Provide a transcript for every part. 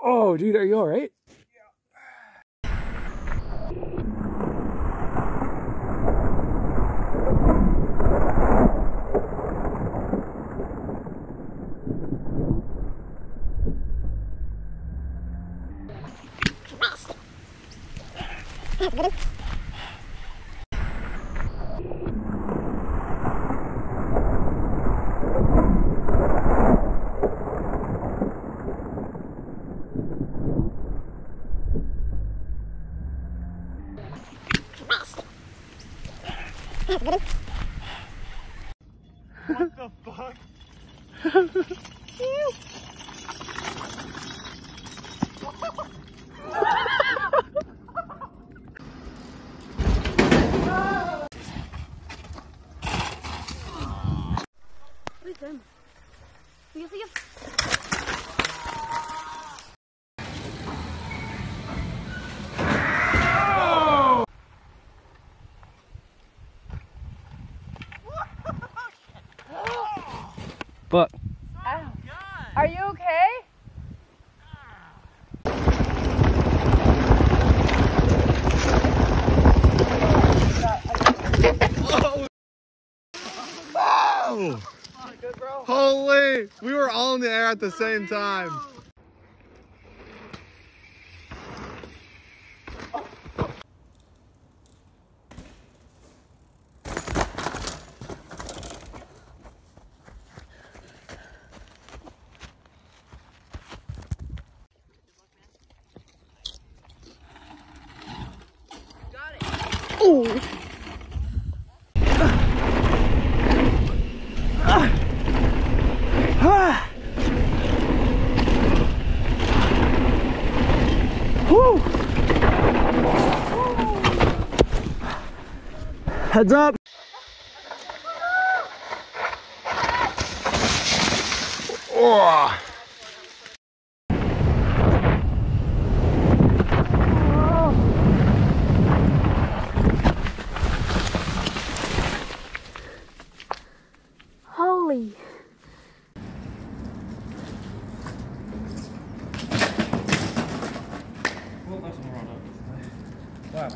Oh, dude, are you all right? What the fuck? We're done. We'll see you. But oh, are you okay? Whoa. Whoa. Good, bro. Holy, we were all in the air at the same time. Heads up. Oh. Holy. Well, that's not right up. Wow.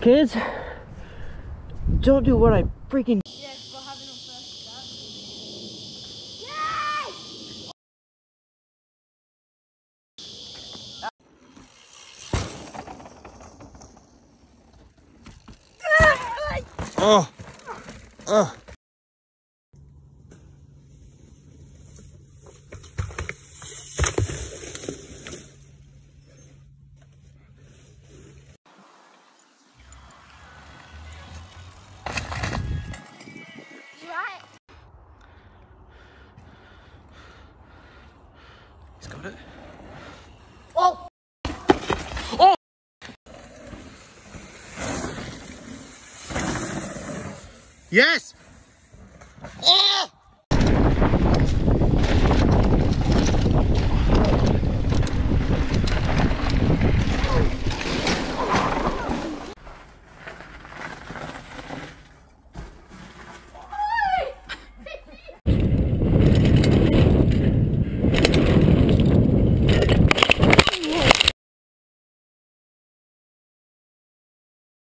Kids, don't do what I freaking... Yes, we'll have it on first shot. Yes! Oh! Oh! Oh! Oh! Yes! Oh!